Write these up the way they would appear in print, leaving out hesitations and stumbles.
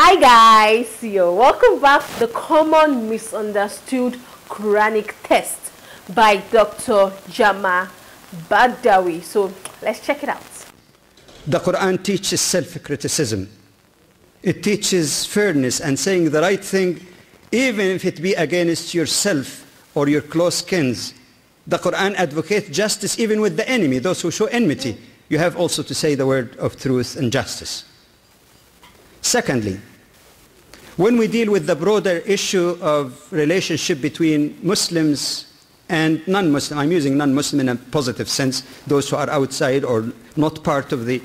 Hi guys, welcome back to the common misunderstood Quranic test by Dr. Jama Badawi. So let's check it out. The Quran teaches self-criticism. It teaches fairness and saying the right thing, even if it be against yourself or your close kins. The Quran advocates justice even with the enemy, those who show enmity. You have also to say the word of truth and justice. Secondly, when we deal with the broader issue of relationship between Muslims and non-Muslim, I'm using non-Muslim in a positive sense, those who are outside or not part of the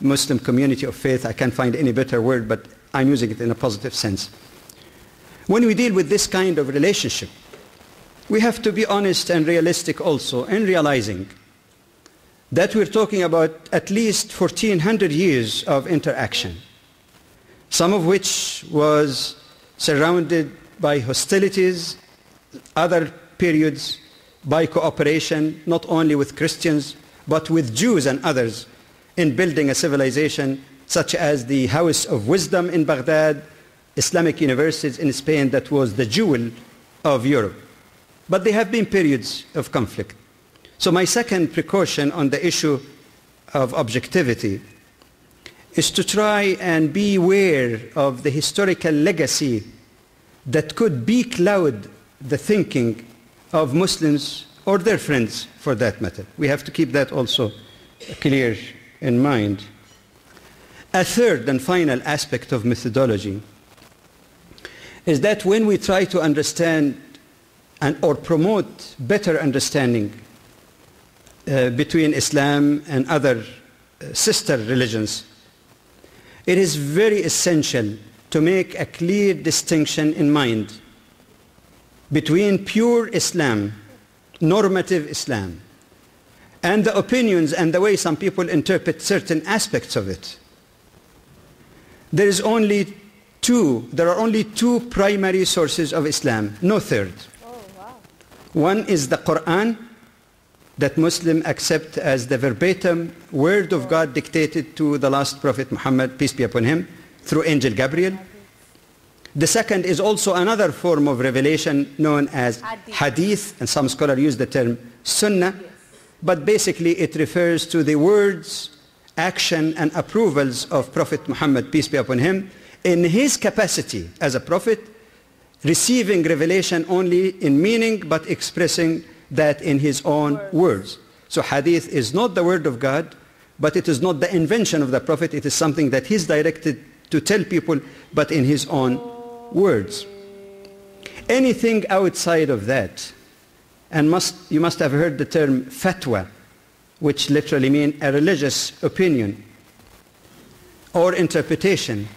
Muslim community of faith, I can't find any better word, but I'm using it in a positive sense. When we deal with this kind of relationship, we have to be honest and realistic also in realizing that we're talking about at least 1400 years of interaction, some of which was surrounded by hostilities, other periods by cooperation, not only with Christians, but with Jews and others in building a civilization such as the House of Wisdom in Baghdad, Islamic universities in Spain that was the jewel of Europe. But there have been periods of conflict. So my second precaution on the issue of objectivity is to try and be aware of the historical legacy that could becloud the thinking of Muslims or their friends for that matter. We have to keep that also clear in mind. A third and final aspect of methodology is that when we try to understand or promote better understanding between Islam and other sister religions, it is very essential to make a clear distinction in mind between pure Islam, normative Islam, and the opinions and the way some people interpret certain aspects of it. There are only two primary sources of Islam, no third. Oh, wow. One is the Quran that Muslims accept as the verbatim word of God dictated to the last Prophet Muhammad, peace be upon him, through Angel Gabriel. The second is also another form of revelation known as hadith, and some scholars use the term sunnah, but basically it refers to the words, action, and approvals of Prophet Muhammad, peace be upon him, in his capacity as a prophet, receiving revelation only in meaning, but expressing that in his own words. So hadith is not the word of God, but it is not the invention of the prophet. It is something that he's directed to tell people, but in his own words. Anything outside of that, and you must have heard the term fatwa, which literally means a religious opinion or interpretation,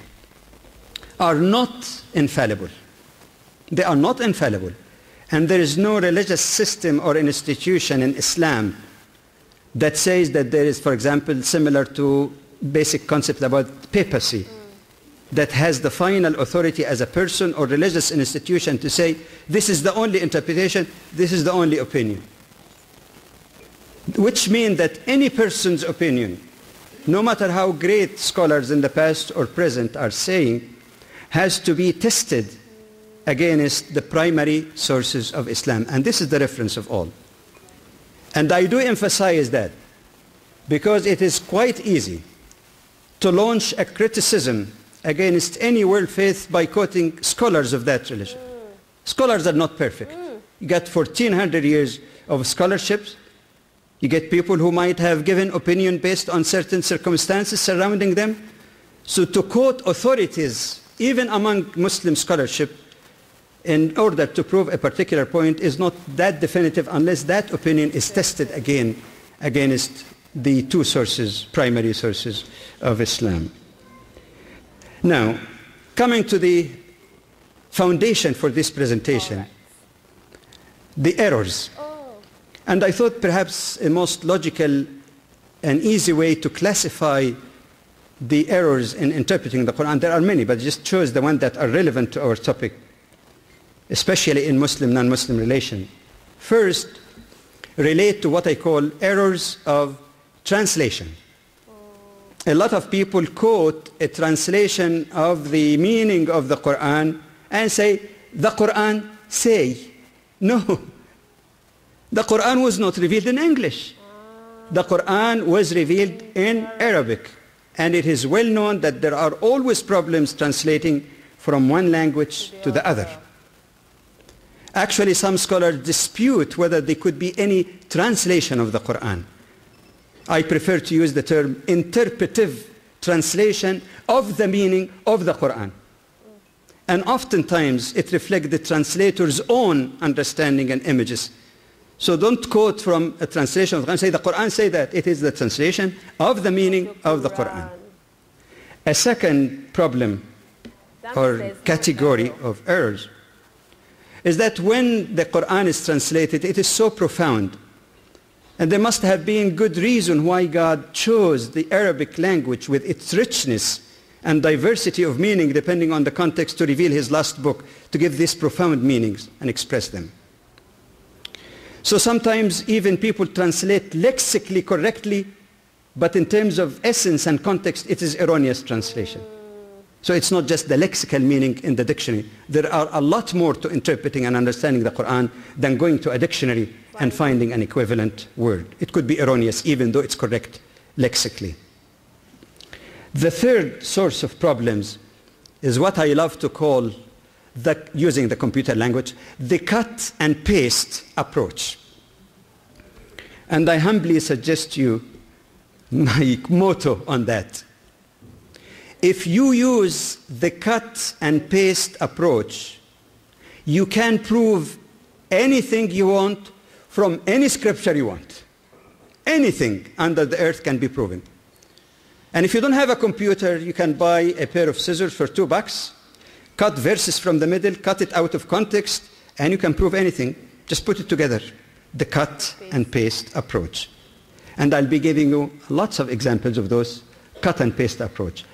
are not infallible. They are not infallible. And there is no religious system or institution in Islam that says that there is, for example, similar to basic concept about papacy, that has the final authority as a person or religious institution to say, this is the only interpretation, this is the only opinion. Which means that any person's opinion, no matter how great scholars in the past or present are saying, has to be tested against the primary sources of Islam. And this is the reference of all. And I do emphasize that because it is quite easy to launch a criticism against any world faith by quoting scholars of that religion. Scholars are not perfect. You got 1400 years of scholarships. You get people who might have given opinion based on certain circumstances surrounding them. So to quote authorities, even among Muslim scholarship, in order to prove a particular point is not that definitive unless that opinion is tested again against the two sources, primary sources of Islam. Now, coming to the foundation for this presentation, the errors. And I thought perhaps a most logical and easy way to classify the errors in interpreting the Quran, there are many, but I just chose the ones that are relevant to our topic, especially in Muslim, non-Muslim relation. First, relate to what I call errors of translation. a lot of people quote a translation of the meaning of the Quran and say, the Quran say. No. The Quran was not revealed in English. The Quran was revealed in Arabic. And it is well known that there are always problems translating from one language to the other. Actually, some scholars dispute whether there could be any translation of the Quran. I prefer to use the term interpretive translation of the meaning of the Quran. And oftentimes it reflects the translator's own understanding and images. So don't quote from a translation of the Quran, say the Quran say that. It is the translation of the meaning of the Quran. A second problem or category of errors is that when the Quran is translated, it is so profound. And there must have been good reason why God chose the Arabic language with its richness and diversity of meaning depending on the context to reveal his last book, to give these profound meanings and express them. So sometimes even people translate lexically correctly, but in terms of essence and context, it is erroneous translation. So it's not just the lexical meaning in the dictionary. There are a lot more to interpreting and understanding the Quran than going to a dictionary and finding an equivalent word. It could be erroneous even though it's correct lexically. The third source of problems is what I love to call, using the computer language, the cut and paste approach. And I humbly suggest you my motto on that. If you use the cut and paste approach, you can prove anything you want from any scripture you want. Anything under the earth can be proven. And if you don't have a computer, you can buy a pair of scissors for $2, cut verses from the middle, cut it out of context, and you can prove anything. Just put it together, the cut and paste approach. And I'll be giving you lots of examples of those cut and paste approach.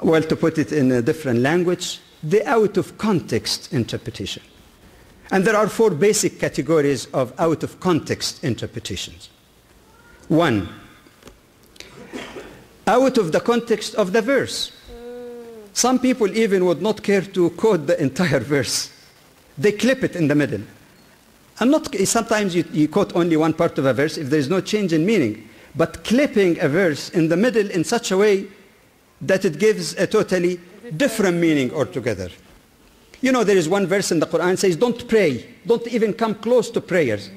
Well, to put it in a different language, the out-of-context interpretation. And there are four basic categories of out-of-context interpretations. One, out of the context of the verse. Some people even would not care to quote the entire verse. They clip it in the middle. And sometimes you quote only one part of a verse if there is no change in meaning. But clipping a verse in the middle in such a way that it gives a totally different meaning altogether. You know, there is one verse in the Quran that says, don't pray. Don't even come close to prayers.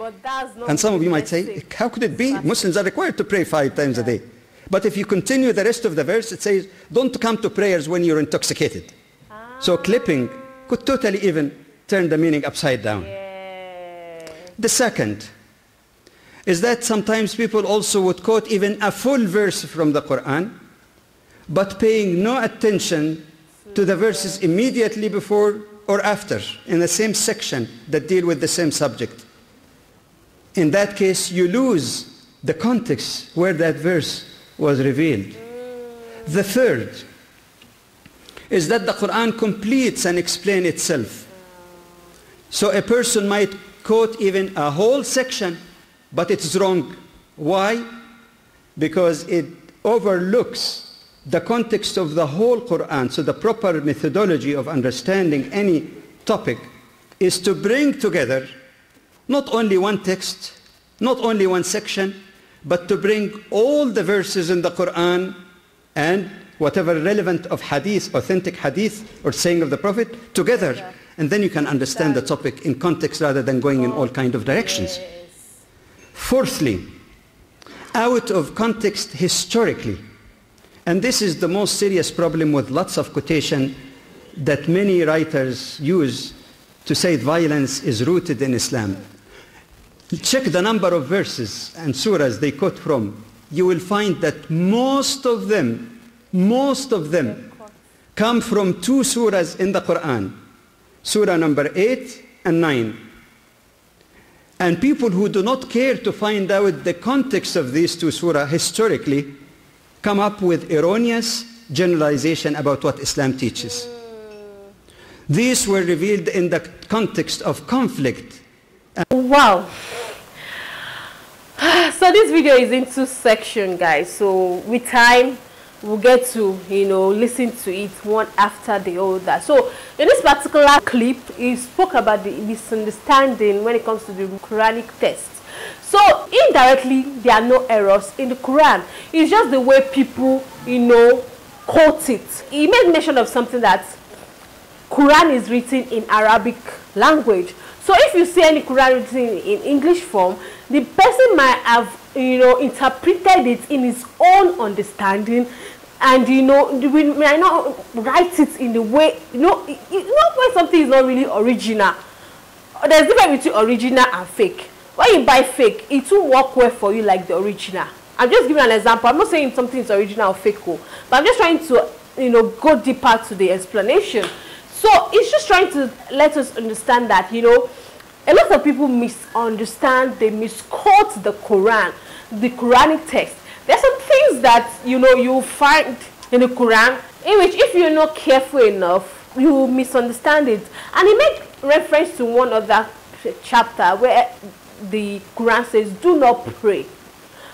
And some of you might say, how could it be? Muslims are required to pray 5 times a day. But if you continue the rest of the verse, it says, don't come to prayers when you're intoxicated. So clipping could totally even turn the meaning upside down. The second is that sometimes people also would quote even a full verse from the Quran, but paying no attention to the verses immediately before or after in the same section that deal with the same subject. In that case, you lose the context where that verse was revealed. The third is that the Quran completes and explains itself. So a person might quote even a whole section, but it's wrong. Why? Because it overlooks the context of the whole Quran. So the proper methodology of understanding any topic is to bring together not only one text, not only one section, but to bring all the verses in the Quran and whatever relevant of hadith, authentic hadith or saying of the Prophet together. And then you can understand the topic in context rather than going in all kinds of directions. Fourthly, out of context historically. And this is the most serious problem with lots of quotation that many writers use to say violence is rooted in Islam. Check the number of verses and surahs they quote from. You will find that most of them come from 2 surahs in the Quran. Surah number 8 and 9. And people who do not care to find out the context of these 2 surahs historically come up with erroneous generalization about what Islam teaches. These were revealed in the context of conflict. Wow. So this video is in 2 sections, guys. So with time, we'll get to, you know, listen to it one after the other. So in this particular clip, he spoke about the misunderstanding when it comes to the Quranic text. So indirectly, there are no errors in the Quran. It's just the way people, you know, quote it. He made mention of something that Quran is written in Arabic language. So if you see any Quran written in English form, the person might have, you know, interpreted it in his own understanding, and, you know, we might not write it in the way, you know when something is not really original. There's a difference between original and fake. When you buy fake, it will work well for you like the original. I'm just giving an example. I'm not saying something is original or fake, but I'm just trying to, you know, go deeper to the explanation. So it's just trying to let us understand that, you know, a lot of people misunderstand, they misquote the Quran, the Quranic text. There are some things that, you know, you find in the Quran, in which if you're not careful enough, you misunderstand it. And he made reference to one other chapter where the Quran says, do not pray.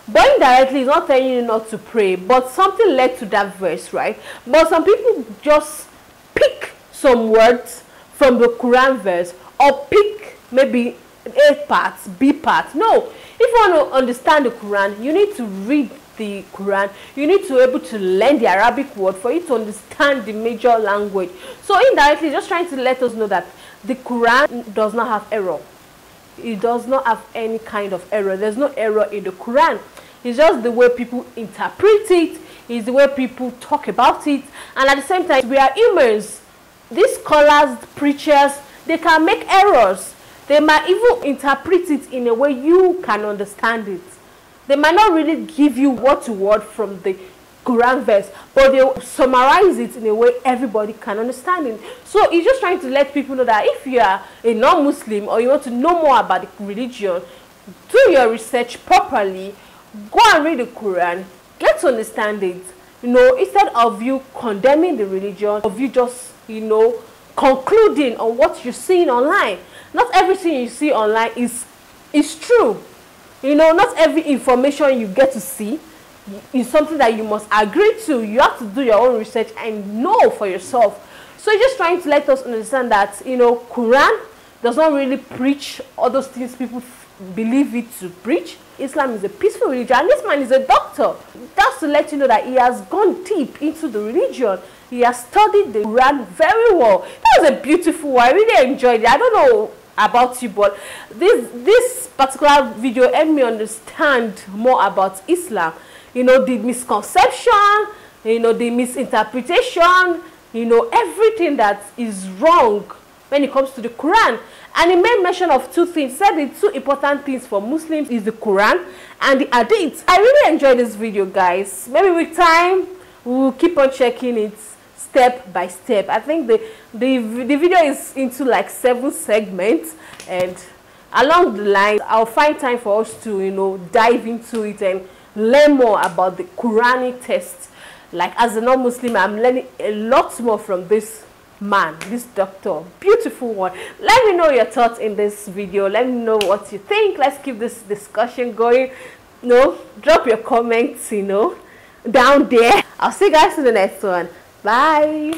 But indirectly, it's not telling you not to pray, but something led to that verse, right? But some people just pick some words from the Quran verse, or pick maybe A part, B part. No, if you want to understand the Quran, you need to read the Quran. You need to be able to learn the Arabic word for you to understand the major language. So indirectly, just trying to let us know that the Quran does not have error. It does not have any kind of error. There's no error in the Quran. It's just the way people interpret it. It's the way people talk about it. And at the same time, we are humans. These scholars, preachers, they can make errors. They might even interpret it in a way you can understand it. They might not really give you word to word from the Quran verse, but they summarize it in a way everybody can understand it. So it's just trying to let people know that if you are a non-Muslim or you want to know more about the religion, do your research properly, go and read the Quran, get to understand it. You know, instead of you condemning the religion, of you just, you know, concluding on what you're seeing online. Not everything you see online is true. You know, not every information you get to see is something that you must agree to. You have to do your own research and know for yourself. So you're just trying to let us understand that, you know, Quran does not really preach all those things people believe it to preach. Islam is a peaceful religion, and this man is a doctor. That's to let you know that he has gone deep into the religion. He has studied the Quran very well. That was a beautiful one. I really enjoyed it. I don't know about you, but this particular video helped me understand more about Islam. You know, the misconception, you know, the misinterpretation, you know, everything that is wrong when it comes to the Quran. And he made mention of two things. He said the two important things for Muslims is the Quran and the hadith. I really enjoyed this video, guys. Maybe with time, we'll keep on checking it step by step. I think the video is into like 7 segments, and along the line, I'll find time for us to, you know, dive into it and learn more about the Quranic text. Like, as a non-Muslim, I'm learning a lot more from this man, this doctor. Beautiful one. Let me know your thoughts in this video. Let me know what you think. Let's keep this discussion going. You know, drop your comments, you know, down there. I'll see you guys in the next one. Bye.